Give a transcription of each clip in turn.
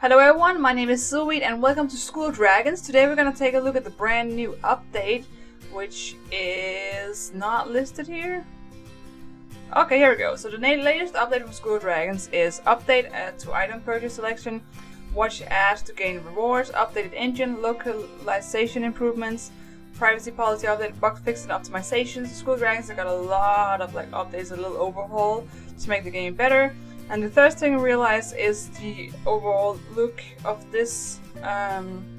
Hello everyone, my name is Silweed and welcome to School of Dragons. Today we're going to take a look at the brand new update, which is not listed here. Okay, here we go. So the latest update from School of Dragons is update to item purchase selection, watch ads to gain rewards, updated engine, localization improvements, privacy policy update, bug fix and optimizations. School of Dragons, they got a lot of updates, a little overhaul to make the game better. And the first thing I realized is the overall look of this, the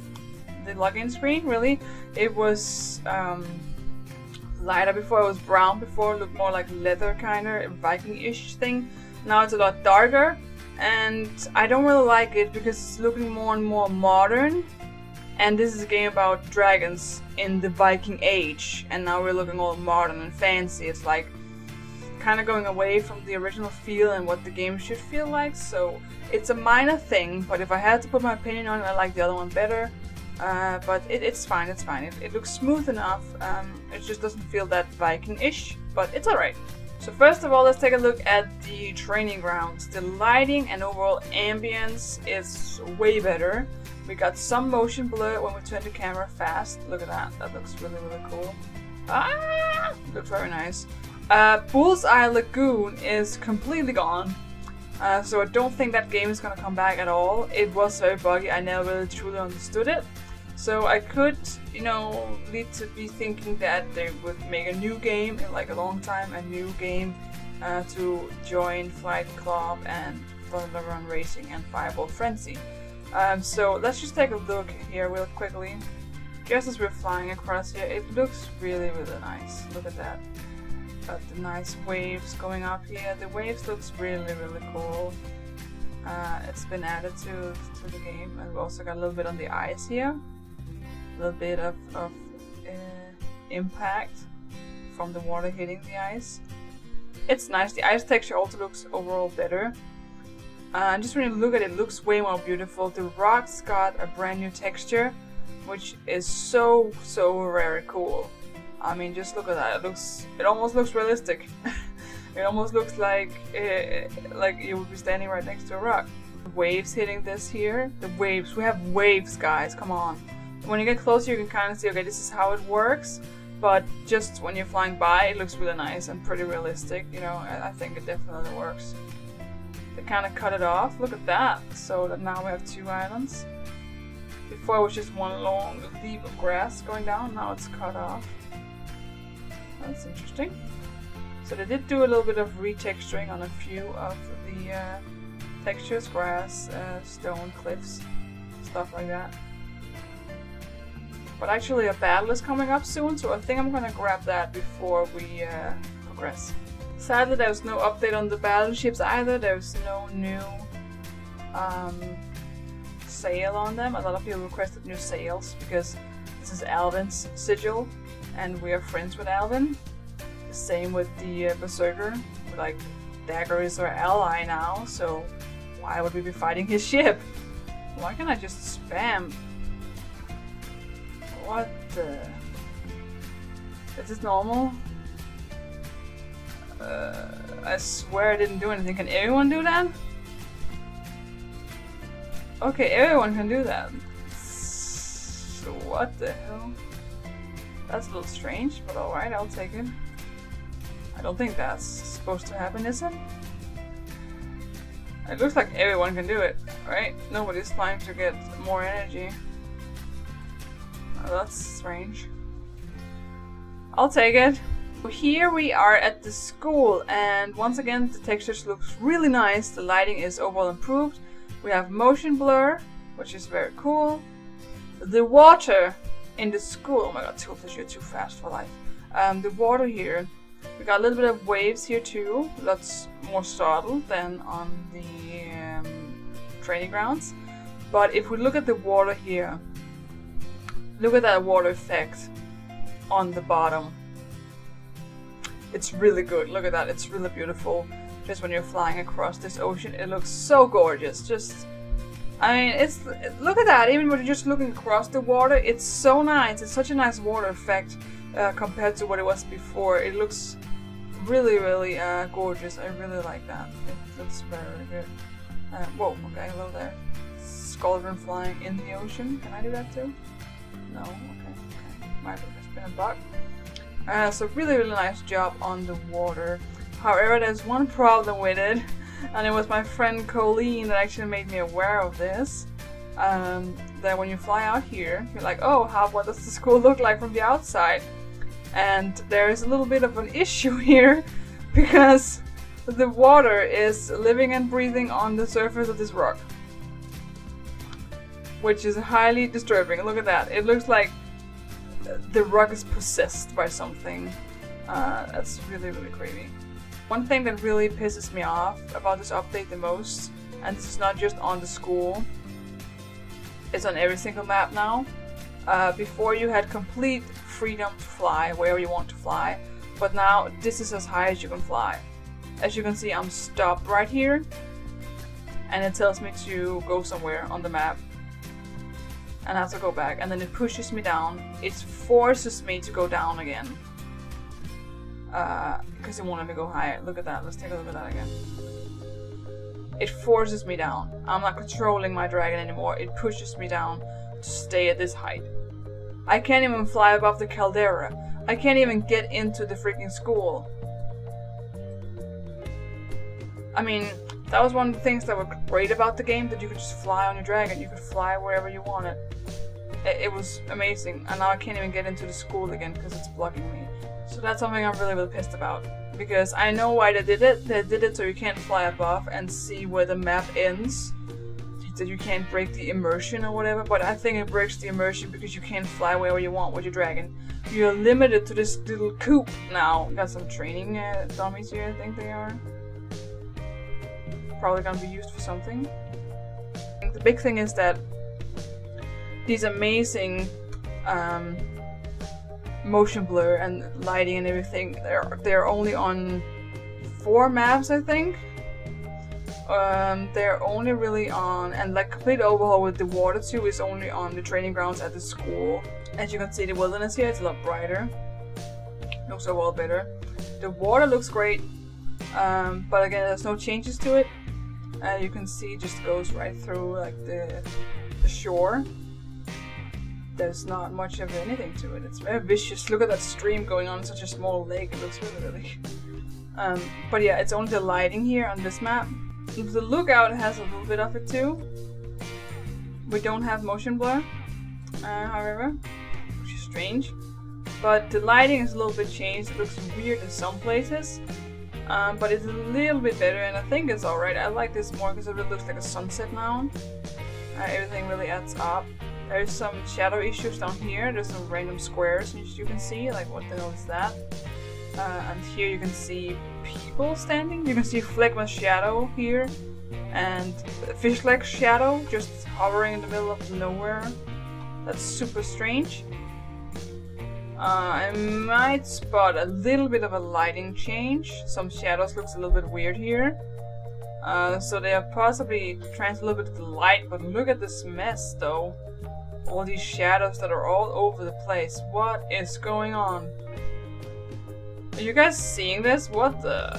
login screen, really. It was lighter before, it was brown before, it looked more like leather kind of, Viking-ish thing. Now it's a lot darker, and I don't really like it because it's looking more and more modern. And this is a game about dragons in the Viking age, and now we're looking all modern and fancy. It's like kind of going away from the original feel and what the game should feel like, so it's a minor thing, but if I had to put my opinion on it, I like the other one better. But it's fine, it's fine. It looks smooth enough, it just doesn't feel that Viking-ish, but it's alright. So first of all, let's take a look at the training grounds. The lighting and overall ambience is way better. We got some motion blur when we turn the camera fast. Look at that, that looks really, really cool. Ah, looks very nice. Bull's Eye Lagoon is completely gone, so I don't think that game is gonna come back at all. It was very buggy, I never really truly understood it. So I could, you know, lead to be thinking that they would make a new game in like a long time, a new game to join Flight Club and Thunder Run Racing and Fireball Frenzy. So let's just take a look here real quickly. Just as we're flying across here, it looks really, really nice. Look at that. Got the nice waves going up here. The waves looks really, really cool. It's been added to the game, and we also got a little bit on the ice here. A little bit of impact from the water hitting the ice. It's nice. The ice texture also looks overall better. And just when you look at it, it looks way more beautiful. The rocks got a brand new texture, which is so, so very cool. I mean, just look at that. It almost looks realistic. It almost looks like you would be standing right next to a rock. Waves hitting this here. The waves. We have waves, guys. Come on. When you get closer, you can kind of see, okay, this is how it works. But just when you're flying by, it looks really nice and pretty realistic. You know, I think it definitely works. They kind of cut it off. Look at that. So that now we have two islands. Before it was just one long leaf of grass going down. Now it's cut off. That's interesting. So they did do a little bit of retexturing on a few of the textures, grass, stone, cliffs, stuff like that. But actually a battle is coming up soon, so I think I'm gonna grab that before we progress. Sadly, there's no update on the battleships either. There's no new sail on them. A lot of people requested new sails because this is Alvin's sigil, and we are friends with Alvin. The same with the Berserker. Like, Dagger is our ally now, so why would we be fighting his ship? Why can't I just spam? What the? Is this normal? I swear I didn't do anything. Can everyone do that? Okay, everyone can do that. So what the hell? That's a little strange, but alright, I'll take it. I don't think that's supposed to happen, is it? It looks like everyone can do it, right? Nobody's trying to get more energy. Oh, that's strange. I'll take it. Here we are at the school, and once again the textures looks really nice. The lighting is overall improved. We have motion blur, which is very cool. The water in the school, oh my god, Toothless, you're too fast for life. The water here, we got a little bit of waves here too, that's more startled than on the training grounds. But if we look at the water here, look at that water effect on the bottom. It's really good, look at that, it's really beautiful. Just when you're flying across this ocean, it looks so gorgeous, just I mean, it's look at that, even when you're just looking across the water, it's so nice. It's such a nice water effect compared to what it was before. It looks really, really gorgeous. I really like that. It looks very good. Whoa, okay, hello there. Scauldron flying in the ocean. Can I do that too? No? Okay. Might have just been a bug. So really nice job on the water. However, there's one problem with it, and it was my friend Colleen that actually made me aware of this. That when you fly out here, you're like, oh, what does the school look like from the outside? And there is a little bit of an issue here, because the water is living and breathing on the surface of this rock, which is highly disturbing. Look at that. It looks like the rock is possessed by something. That's really creepy. One thing that really pisses me off about this update the most, and this is not just on the school, it's on every single map now. Before you had complete freedom to fly wherever you want to fly, but now this is as high as you can fly. As you can see, I'm stopped right here, and it tells me to go somewhere on the map, and I have to go back, and then it pushes me down. It forces me to go down again, because it won't let me go higher. Look at that. Let's take a look at that again. It forces me down. I'm not controlling my dragon anymore. It pushes me down to stay at this height. I can't even fly above the caldera. I can't even get into the freaking school. I mean, that was one of the things that were great about the game, that you could just fly on your dragon. You could fly wherever you wanted. It was amazing, and now I can't even get into the school again because it's blocking me. So that's something I'm really pissed about, because I know why they did it. They did it so you can't fly above and see where the map ends, that you can't break the immersion or whatever, but I think it breaks the immersion because you can't fly wherever you want with your dragon. You're limited to this little coop now. Got some training dummies here, I think they are. Probably gonna be used for something. I think the big thing is that these amazing motion blur and lighting and everything, they're only on 4 maps, I think. They're only really on, and like complete overhaul with the water too is only on the training grounds at the school. As you can see, the wilderness here is a lot brighter, looks a lot better. The water looks great, but again, there's no changes to it. You can see it just goes right through like the shore. There's not much of anything to it. It's very vicious. Look at that stream going on in such a small lake. It looks really. But yeah, it's only the lighting here on this map. The lookout has a little bit of it too. We don't have motion blur, however, which is strange. But the lighting is a little bit changed. It looks weird in some places, but it's a little bit better, and I think it's alright. I like this more because it really looks like a sunset now. Everything really adds up. There's some shadow issues down here. There's some random squares you can see, like what the hell is that? And here you can see people standing. You can see Phlegma's shadow here, and Fishleg's shadow just hovering in the middle of nowhere. That's super strange. I might spot a little bit of a lighting change. Some shadows looks a little bit weird here. So they are possibly trying to a little bit of the light, but look at this mess though. All these shadows that are all over the place. What is going on? Are you guys seeing this? What the...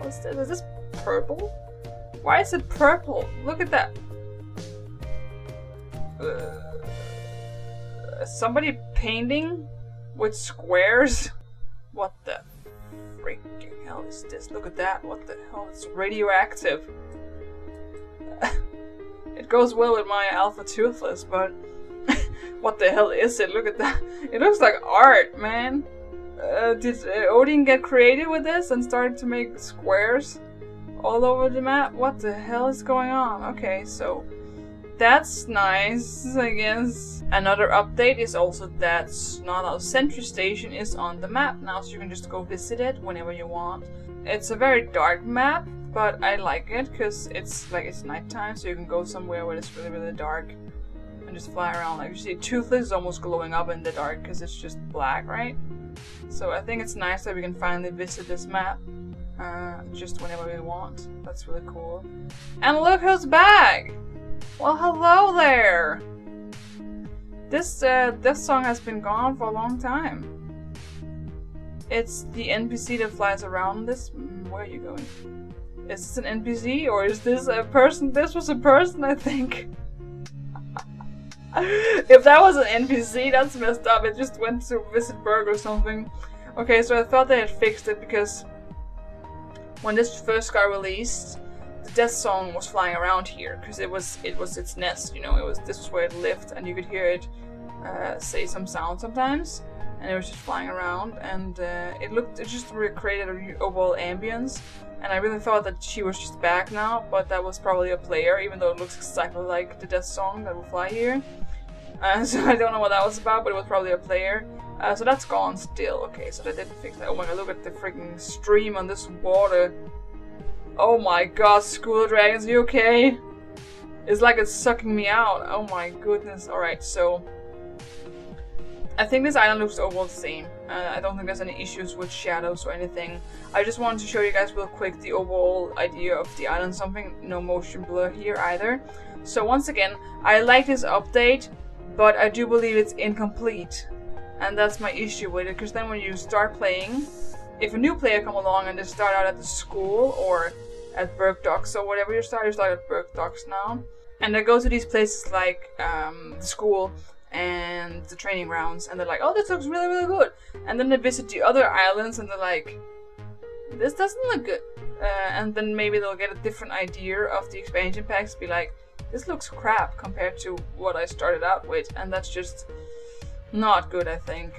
What's this? Is this purple? Why is it purple? Look at that. Somebody painting with squares? What the freaking hell is this? Look at that. What the hell? It's radioactive. It goes well with my Alpha Toothless, but... what the hell is it? Look at that. It looks like art, man. Did Odin get creative with this and started to make squares all over the map? What the hell is going on? Okay, so that's nice, I guess. Another update is also that Snotlout's Sentry Station is on the map now, so you can just go visit it whenever you want. It's a very dark map, but I like it because it's like it's nighttime, so you can go somewhere where it's really dark and just fly around. Like you see, Toothless is almost glowing up in the dark because it's just black, right? So I think it's nice that we can finally visit this map just whenever we want. That's really cool. And look who's back! Well, hello there! This song has been gone for a long time. It's the NPC that flies around this. Where are you going? Is this an NPC or is this a person? This was a person, I think. If that was an NPC, that's messed up. It just went to visit Berg or something. Okay, so I thought they had fixed it because when this first got released, the Death Song was flying around here because it was its nest. You know, this was where it lived, and you could hear it say some sound sometimes, and it was just flying around, and it just recreated an overall ambience. And I really thought that she was just back now, but that was probably a player, even though it looks exactly like the Death Song that will fly here. So I don't know what that was about, but it was probably a player. So that's gone still. Okay, so they didn't fix that. Oh my god, look at the freaking stream on this water. Oh my god, School of Dragons, you okay? It's like it's sucking me out. Oh my goodness. Alright, so I think this island looks overall the same. I don't think there's any issues with shadows or anything. I just wanted to show you guys real quick the overall idea of the island, something. No motion blur here either. So once again, I like this update, but I do believe it's incomplete. And that's my issue with it, because then when you start playing, if a new player comes along and they start out at the school or at Burke Docks or whatever, you start at Burke Docks now. And they go to these places like the school and the training grounds, and they're like, oh, this looks really, really good. And then they visit the other islands and they're like, this doesn't look good. And then maybe they'll get a different idea of the expansion packs, be like, this looks crap compared to what I started out with. And that's just not good, I think.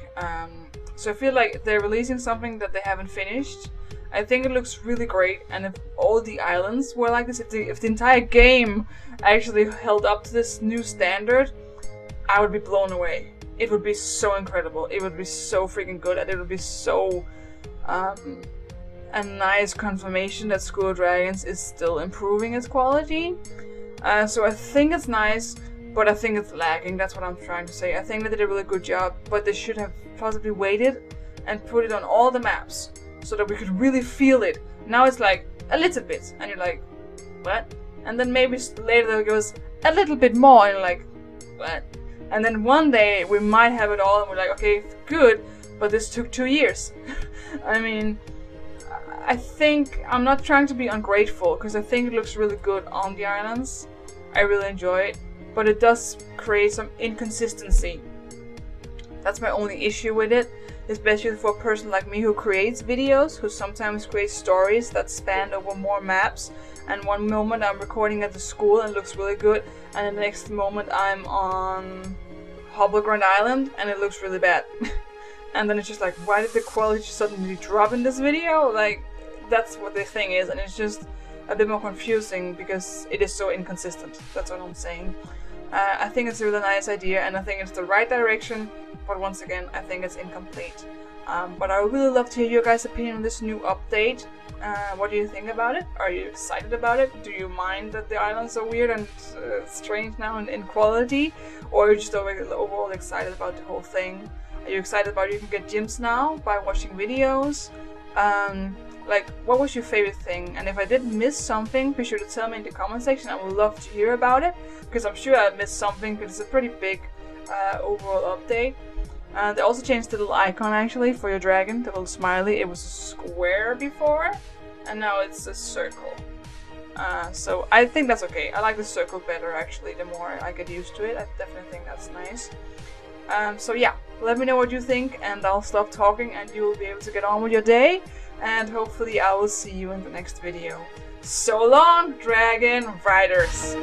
So I feel like they're releasing something that they haven't finished. I think it looks really great, and if all the islands were like this, if the entire game actually held up to this new standard, I would be blown away. It would be so incredible. It would be so freaking good, and it would be so a nice confirmation that School of Dragons is still improving its quality. So I think it's nice, but I think it's lagging. That's what I'm trying to say. I think they did a really good job, but they should have possibly waited and put it on all the maps so that we could really feel it. Now it's like a little bit, and you're like, what? And then maybe later there goes a little bit more, and you're like, what? And then one day we might have it all and we're like, okay, good, but this took 2 years. I mean, I think I'm not trying to be ungrateful, because I think it looks really good on the islands. I really enjoy it, but it does create some inconsistency. That's my only issue with it, especially for a person like me who creates videos, who sometimes creates stories that span over more maps. And one moment I'm recording at the school and it looks really good, and the next moment I'm on Hobblegrunt Island and it looks really bad. And then it's just like, why did the quality suddenly drop in this video? Like, that's what the thing is, and it's just a bit more confusing because it is so inconsistent. That's what I'm saying. I think it's a really nice idea, and I think it's the right direction, but once again, I think it's incomplete. But I would really love to hear your guys' opinion on this new update. What do you think about it? Are you excited about it? Do you mind that the islands are weird and strange now and in quality? Or are you just overall excited about the whole thing? Are you excited about you can get gyms now by watching videos? Like, what was your favorite thing? And if I did miss something, be sure to tell me in the comment section. I would love to hear about it, because I'm sure I missed something, because it's a pretty big overall update. They also changed the little icon, actually, for your dragon, the little smiley. It was a square before, and now it's a circle. So I think that's okay. I like the circle better, actually, the more I get used to it. I definitely think that's nice. So yeah, let me know what you think, and I'll stop talking, and you will be able to get on with your day. And hopefully I will see you in the next video. So long, dragon riders!